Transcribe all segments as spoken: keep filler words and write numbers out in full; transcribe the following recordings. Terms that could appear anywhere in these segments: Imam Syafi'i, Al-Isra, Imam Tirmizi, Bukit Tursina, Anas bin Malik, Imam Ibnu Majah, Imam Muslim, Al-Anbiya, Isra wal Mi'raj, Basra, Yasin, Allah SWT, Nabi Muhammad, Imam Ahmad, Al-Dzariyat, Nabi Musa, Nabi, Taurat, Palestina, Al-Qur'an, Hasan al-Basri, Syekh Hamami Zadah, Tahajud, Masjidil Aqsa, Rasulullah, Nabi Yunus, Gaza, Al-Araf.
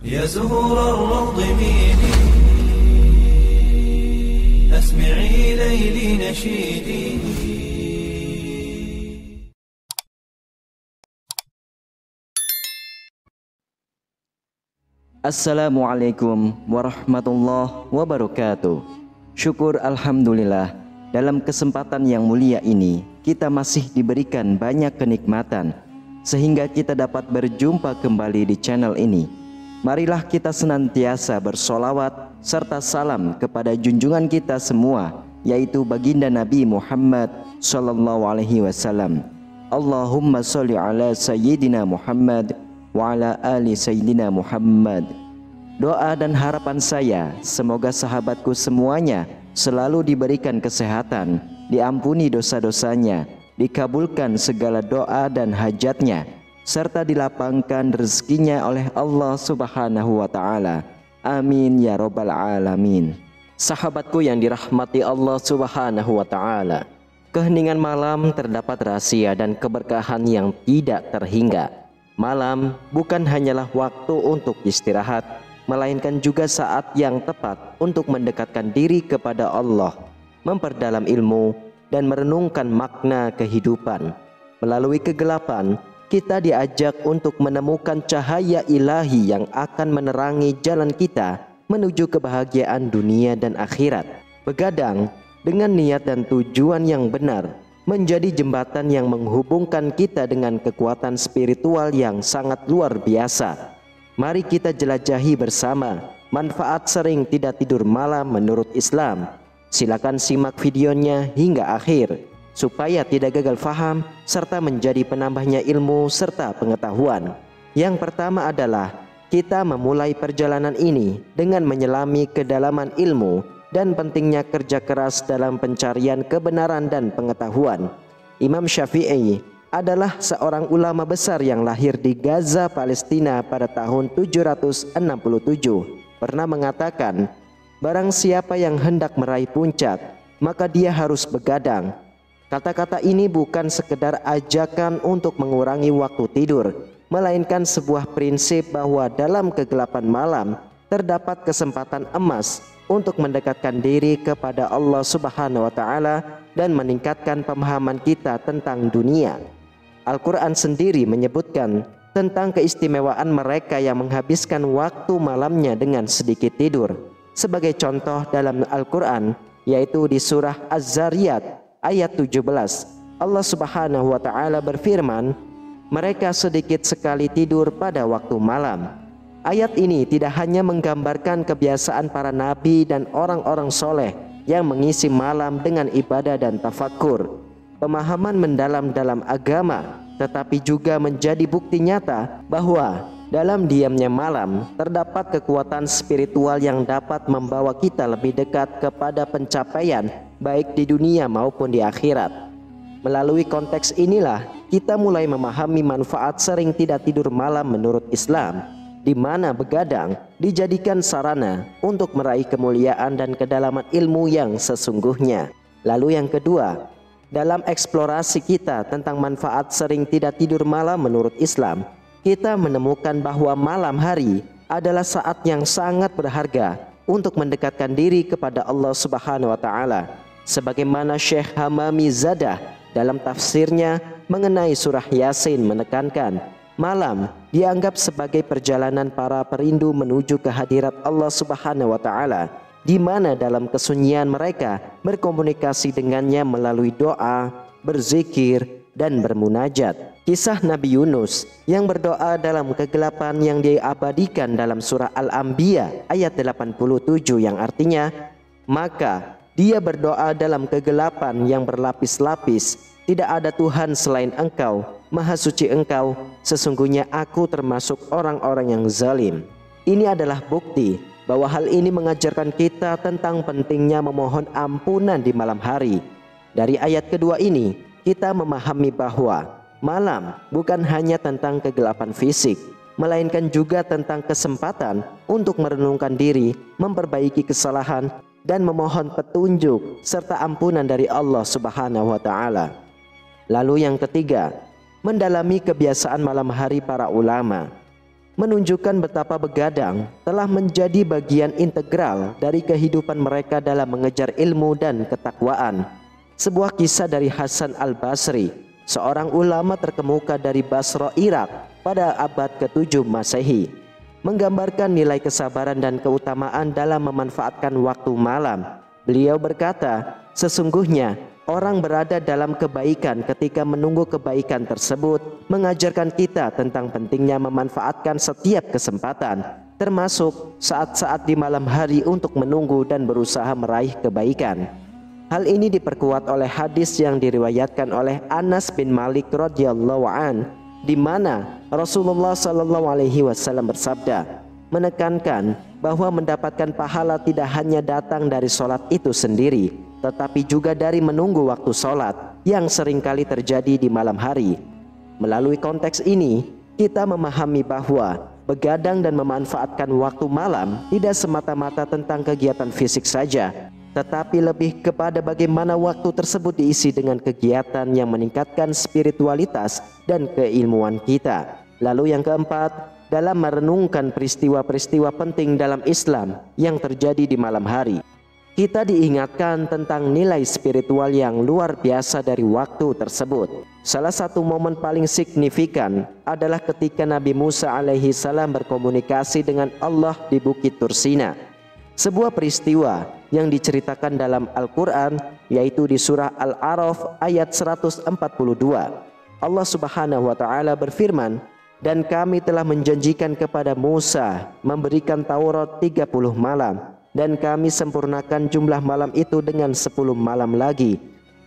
Ya zuhura ar-rawd mini asmi'i layli nashidi. Assalamualaikum warahmatullahi wabarakatuh. Syukur alhamdulillah, dalam kesempatan yang mulia ini kita masih diberikan banyak kenikmatan sehingga kita dapat berjumpa kembali di channel ini. Marilah kita senantiasa bersolawat serta salam kepada junjungan kita semua, yaitu baginda Nabi Muhammad sallallahu alaihi wasallam. Allahumma sholli ala sayyidina Muhammad wa ala ali sayyidina Muhammad. Doa dan harapan saya semoga sahabatku semuanya selalu diberikan kesehatan, diampuni dosa-dosanya, dikabulkan segala doa dan hajatnya, serta dilapangkan rezekinya oleh Allah Subhanahu wa taala. Amin ya rabbal alamin. Sahabatku yang dirahmati Allah Subhanahu wa taala, keheningan malam terdapat rahasia dan keberkahan yang tidak terhingga. Malam bukan hanyalah waktu untuk istirahat, melainkan juga saat yang tepat untuk mendekatkan diri kepada Allah, memperdalam ilmu, dan merenungkan makna kehidupan. Melalui kegelapan, kita diajak untuk menemukan cahaya ilahi yang akan menerangi jalan kita menuju kebahagiaan dunia dan akhirat. Begadang dengan niat dan tujuan yang benar menjadi jembatan yang menghubungkan kita dengan kekuatan spiritual yang sangat luar biasa. Mari kita jelajahi bersama manfaat sering tidak tidur malam menurut Islam. Silakan simak videonya hingga akhir supaya tidak gagal faham serta menjadi penambahnya ilmu serta pengetahuan. Yang pertama adalah kita memulai perjalanan ini dengan menyelami kedalaman ilmu dan pentingnya kerja keras dalam pencarian kebenaran dan pengetahuan. Imam Syafi'i adalah seorang ulama besar yang lahir di Gaza, Palestina pada tahun tujuh ratus enam puluh tujuh. Pernah mengatakan, barang siapa yang hendak meraih puncak, maka dia harus begadang. Kata-kata ini bukan sekedar ajakan untuk mengurangi waktu tidur, melainkan sebuah prinsip bahwa dalam kegelapan malam terdapat kesempatan emas untuk mendekatkan diri kepada Allah Subhanahu wa taala dan meningkatkan pemahaman kita tentang dunia. Al-Qur'an sendiri menyebutkan tentang keistimewaan mereka yang menghabiskan waktu malamnya dengan sedikit tidur. Sebagai contoh dalam Al-Qur'an, yaitu di surah Al-Dzariyat ayat tujuh belas, Allah Subhanahu wa taala berfirman, "Mereka sedikit sekali tidur pada waktu malam." Ayat ini tidak hanya menggambarkan kebiasaan para nabi dan orang-orang soleh yang mengisi malam dengan ibadah dan tafakur, pemahaman mendalam dalam agama, tetapi juga menjadi bukti nyata bahwa dalam diamnya malam terdapat kekuatan spiritual yang dapat membawa kita lebih dekat kepada pencapaian baik di dunia maupun di akhirat. Melalui konteks inilah kita mulai memahami manfaat sering tidak tidur malam menurut Islam, di mana begadang dijadikan sarana untuk meraih kemuliaan dan kedalaman ilmu yang sesungguhnya. Lalu yang kedua, dalam eksplorasi kita tentang manfaat sering tidak tidur malam menurut Islam, kita menemukan bahwa malam hari adalah saat yang sangat berharga untuk mendekatkan diri kepada Allah Subhanahu wa taala. Sebagaimana Syekh Hamami Zadah dalam tafsirnya mengenai surah Yasin menekankan, malam dianggap sebagai perjalanan para perindu menuju kehadirat Allah Subhanahu wa taala, di mana dalam kesunyian mereka berkomunikasi dengannya melalui doa, berzikir, dan bermunajat. Kisah Nabi Yunus yang berdoa dalam kegelapan yang diabadikan dalam surah Al-Anbiya ayat delapan puluh tujuh, yang artinya, maka dia berdoa dalam kegelapan yang berlapis-lapis, tidak ada Tuhan selain Engkau, Maha Suci Engkau, sesungguhnya aku termasuk orang-orang yang zalim. Ini adalah bukti bahwa hal ini mengajarkan kita tentang pentingnya memohon ampunan di malam hari. Dari ayat kedua ini, kita memahami bahwa malam bukan hanya tentang kegelapan fisik, melainkan juga tentang kesempatan untuk merenungkan diri, memperbaiki kesalahan, dan memohon petunjuk serta ampunan dari Allah Subhanahu wa taala. Lalu yang ketiga, mendalami kebiasaan malam hari para ulama. menunjukkan betapa begadang telah menjadi bagian integral dari kehidupan mereka dalam mengejar ilmu dan ketakwaan. Sebuah kisah dari Hasan al-Basri, seorang ulama terkemuka dari Basra, Irak pada abad ketujuh Masehi, menggambarkan nilai kesabaran dan keutamaan dalam memanfaatkan waktu malam. Beliau berkata, sesungguhnya orang berada dalam kebaikan ketika menunggu kebaikan tersebut, mengajarkan kita tentang pentingnya memanfaatkan setiap kesempatan, termasuk saat-saat di malam hari untuk menunggu dan berusaha meraih kebaikan. Hal ini diperkuat oleh hadis yang diriwayatkan oleh Anas bin Malik radhiyallahu an, di mana Rasulullah shallallahu alaihi wasallam bersabda, menekankan bahwa mendapatkan pahala tidak hanya datang dari sholat itu sendiri, tetapi juga dari menunggu waktu sholat yang seringkali terjadi di malam hari. Melalui konteks ini, kita memahami bahwa begadang dan memanfaatkan waktu malam tidak semata-mata tentang kegiatan fisik saja, tetapi lebih kepada bagaimana waktu tersebut diisi dengan kegiatan yang meningkatkan spiritualitas dan keilmuan kita. Lalu yang keempat, dalam merenungkan peristiwa-peristiwa penting dalam Islam yang terjadi di malam hari, kita diingatkan tentang nilai spiritual yang luar biasa dari waktu tersebut. Salah satu momen paling signifikan adalah ketika Nabi Musa alaihi salam berkomunikasi dengan Allah di Bukit Tursina, sebuah peristiwa yang diceritakan dalam Al-Qur'an, yaitu di surah Al-Araf ayat seratus empat puluh dua. Allah Subhanahu wa taala berfirman, "Dan kami telah menjanjikan kepada Musa memberikan Taurat tiga puluh malam, dan kami sempurnakan jumlah malam itu dengan sepuluh malam lagi.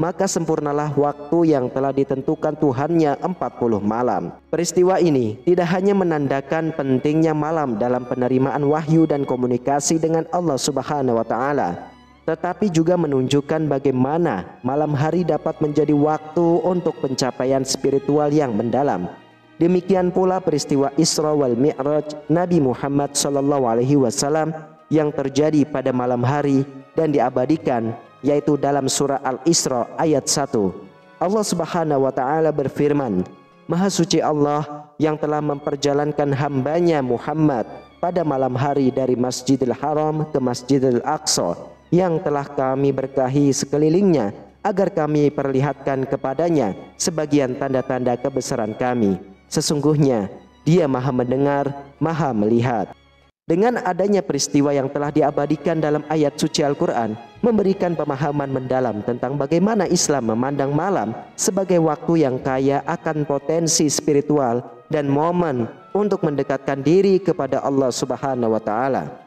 Maka sempurnalah waktu yang telah ditentukan Tuhannya empat puluh malam." Peristiwa ini tidak hanya menandakan pentingnya malam dalam penerimaan wahyu dan komunikasi dengan Allah Subhanahu wa taala, tetapi juga menunjukkan bagaimana malam hari dapat menjadi waktu untuk pencapaian spiritual yang mendalam. Demikian pula peristiwa Isra wal Mi'raj Nabi Muhammad sallallahu alaihi wasallam yang terjadi pada malam hari dan diabadikan, yaitu dalam surah Al-Isra ayat satu. Allah Subhanahu wa taala berfirman, "Maha suci Allah yang telah memperjalankan hambanya Muhammad pada malam hari dari Masjidil Haram ke Masjidil Aqsa yang telah kami berkahi sekelilingnya agar kami perlihatkan kepadanya sebagian tanda-tanda kebesaran kami. Sesungguhnya Dia Maha mendengar, Maha melihat." Dengan adanya peristiwa yang telah diabadikan dalam ayat suci Al-Qur'an, memberikan pemahaman mendalam tentang bagaimana Islam memandang malam sebagai waktu yang kaya akan potensi spiritual dan momen untuk mendekatkan diri kepada Allah Subhanahu wa taala.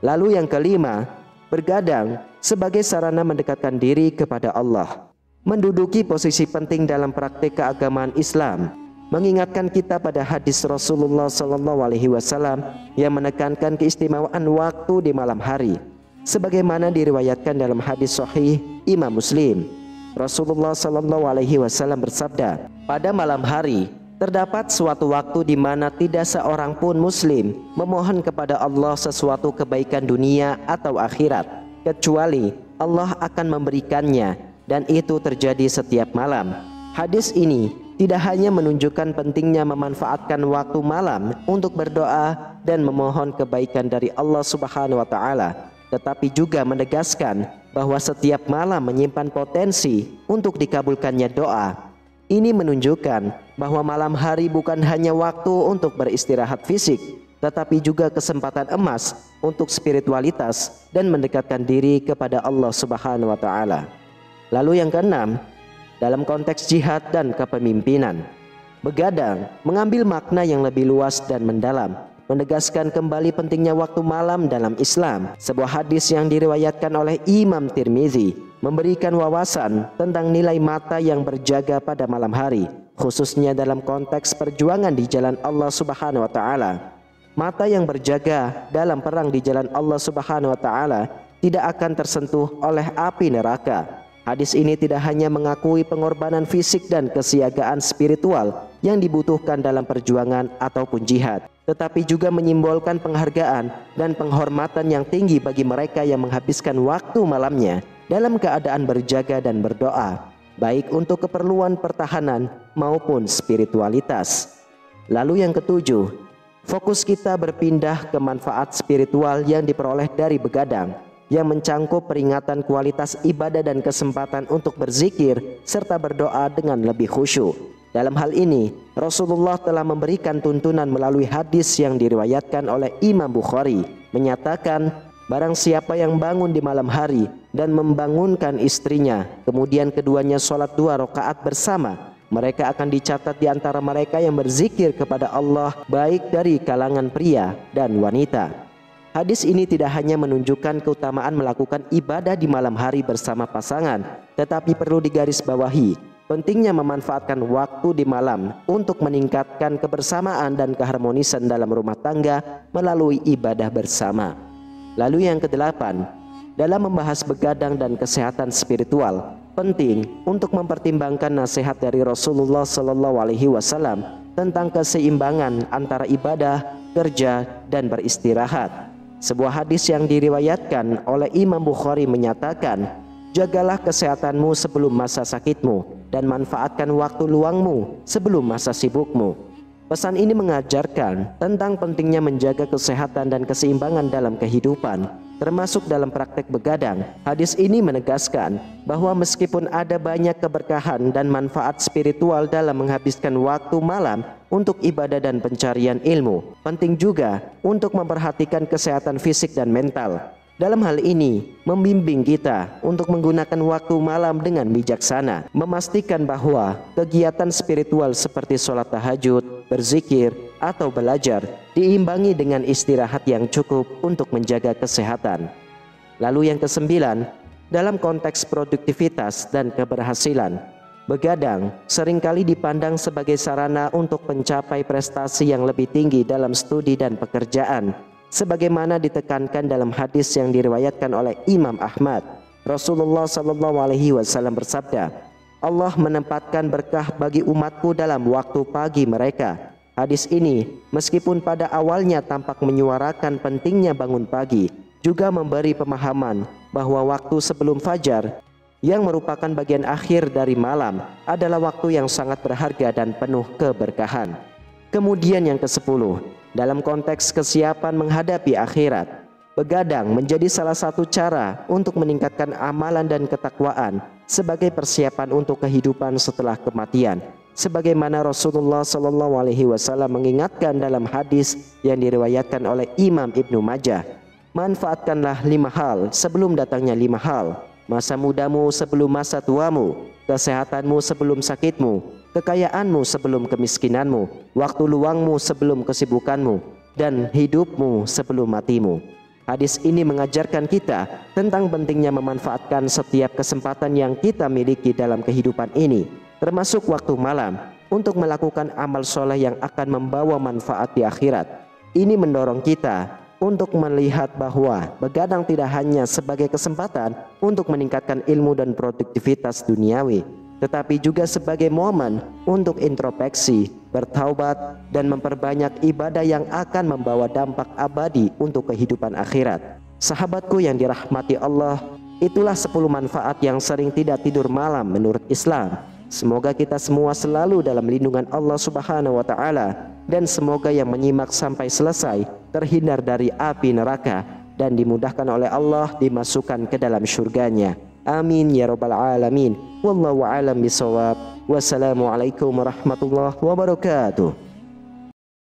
Lalu yang kelima, bergadang sebagai sarana mendekatkan diri kepada Allah, menduduki posisi penting dalam praktik keagamaan Islam, mengingatkan kita pada hadis Rasulullah Shallallahu Alaihi Wasallam yang menekankan keistimewaan waktu di malam hari, sebagaimana diriwayatkan dalam hadis Sahih Imam Muslim. Rasulullah Shallallahu Alaihi Wasallam bersabda, "Pada malam hari terdapat suatu waktu di mana tidak seorang pun Muslim memohon kepada Allah sesuatu kebaikan dunia atau akhirat, kecuali Allah akan memberikannya, dan itu terjadi setiap malam." Hadis ini tidak hanya menunjukkan pentingnya memanfaatkan waktu malam untuk berdoa dan memohon kebaikan dari Allah Subhanahu wa taala, tetapi juga menegaskan bahwa setiap malam menyimpan potensi untuk dikabulkannya doa. Ini menunjukkan bahwa malam hari bukan hanya waktu untuk beristirahat fisik, tetapi juga kesempatan emas untuk spiritualitas dan mendekatkan diri kepada Allah Subhanahu wa taala. Lalu yang keenam, dalam konteks jihad dan kepemimpinan, begadang mengambil makna yang lebih luas dan mendalam, menegaskan kembali pentingnya waktu malam dalam Islam. Sebuah hadis yang diriwayatkan oleh Imam Tirmizi memberikan wawasan tentang nilai mata yang berjaga pada malam hari, khususnya dalam konteks perjuangan di jalan Allah Subhanahu wa taala. Mata yang berjaga dalam perang di jalan Allah Subhanahu wa taala tidak akan tersentuh oleh api neraka. Hadis ini tidak hanya mengakui pengorbanan fisik dan kesiagaan spiritual yang dibutuhkan dalam perjuangan ataupun jihad, tetapi juga menyimbolkan penghargaan dan penghormatan yang tinggi bagi mereka yang menghabiskan waktu malamnya dalam keadaan berjaga dan berdoa, baik untuk keperluan pertahanan maupun spiritualitas. Lalu yang ketujuh, Fokus kita berpindah ke manfaat spiritual yang diperoleh dari begadang, yang mencangkup peringatan kualitas ibadah dan kesempatan untuk berzikir serta berdoa dengan lebih khusyuk. Dalam hal ini, Rasulullah telah memberikan tuntunan melalui hadis yang diriwayatkan oleh Imam Bukhari, menyatakan, barang siapa yang bangun di malam hari dan membangunkan istrinya, kemudian keduanya sholat dua rakaat bersama, mereka akan dicatat di antara mereka yang berzikir kepada Allah, baik dari kalangan pria dan wanita. Hadis ini tidak hanya menunjukkan keutamaan melakukan ibadah di malam hari bersama pasangan, tetapi perlu digarisbawahi pentingnya memanfaatkan waktu di malam untuk meningkatkan kebersamaan dan keharmonisan dalam rumah tangga melalui ibadah bersama. Lalu yang kedelapan, dalam membahas begadang dan kesehatan spiritual, penting untuk mempertimbangkan nasihat dari Rasulullah shallallahu alaihi wasallam tentang keseimbangan antara ibadah, kerja, dan beristirahat. Sebuah hadis yang diriwayatkan oleh Imam Bukhari menyatakan, jagalah kesehatanmu sebelum masa sakitmu dan manfaatkan waktu luangmu sebelum masa sibukmu. Pesan ini mengajarkan tentang pentingnya menjaga kesehatan dan keseimbangan dalam kehidupan, termasuk dalam praktek begadang. Hadis ini menegaskan bahwa meskipun ada banyak keberkahan dan manfaat spiritual dalam menghabiskan waktu malam untuk ibadah dan pencarian ilmu, penting juga untuk memperhatikan kesehatan fisik dan mental. Dalam hal ini, membimbing kita untuk menggunakan waktu malam dengan bijaksana, memastikan bahwa kegiatan spiritual seperti sholat tahajud, berzikir, atau belajar diimbangi dengan istirahat yang cukup untuk menjaga kesehatan. Lalu yang kesembilan, dalam konteks produktivitas dan keberhasilan, begadang seringkali dipandang sebagai sarana untuk mencapai prestasi yang lebih tinggi dalam studi dan pekerjaan. Sebagaimana ditekankan dalam hadis yang diriwayatkan oleh Imam Ahmad, Rasulullah shallallahu alaihi wasallam bersabda, Allah menempatkan berkah bagi umatku dalam waktu pagi mereka. Hadis ini, meskipun pada awalnya tampak menyuarakan pentingnya bangun pagi, juga memberi pemahaman bahwa waktu sebelum fajar, yang merupakan bagian akhir dari malam, adalah waktu yang sangat berharga dan penuh keberkahan. Kemudian yang kesepuluh, dalam konteks kesiapan menghadapi akhirat, begadang menjadi salah satu cara untuk meningkatkan amalan dan ketakwaan sebagai persiapan untuk kehidupan setelah kematian. Sebagaimana Rasulullah shallallahu alaihi wasallam mengingatkan dalam hadis yang diriwayatkan oleh Imam Ibnu Majah, manfaatkanlah lima hal sebelum datangnya lima hal, masa mudamu sebelum masa tuamu, kesehatanmu sebelum sakitmu, kekayaanmu sebelum kemiskinanmu, waktu luangmu sebelum kesibukanmu, dan hidupmu sebelum matimu. Hadis ini mengajarkan kita tentang pentingnya memanfaatkan setiap kesempatan yang kita miliki dalam kehidupan ini, termasuk waktu malam, untuk melakukan amal soleh yang akan membawa manfaat di akhirat. Ini mendorong kita untuk melihat bahwa begadang tidak hanya sebagai kesempatan untuk meningkatkan ilmu dan produktivitas duniawi, tetapi juga sebagai momen untuk introspeksi, bertaubat, dan memperbanyak ibadah yang akan membawa dampak abadi untuk kehidupan akhirat. Sahabatku yang dirahmati Allah, itulah sepuluh manfaat yang sering tidak tidur malam menurut Islam. Semoga kita semua selalu dalam lindungan Allah Subhanahu wa Ta'ala, dan semoga yang menyimak sampai selesai terhindar dari api neraka dan dimudahkan oleh Allah dimasukkan ke dalam surganya. Amin ya rabbal alamin. Wallahu a'lam bishawab. Wassalamualaikum warahmatullahi wabarakatuh.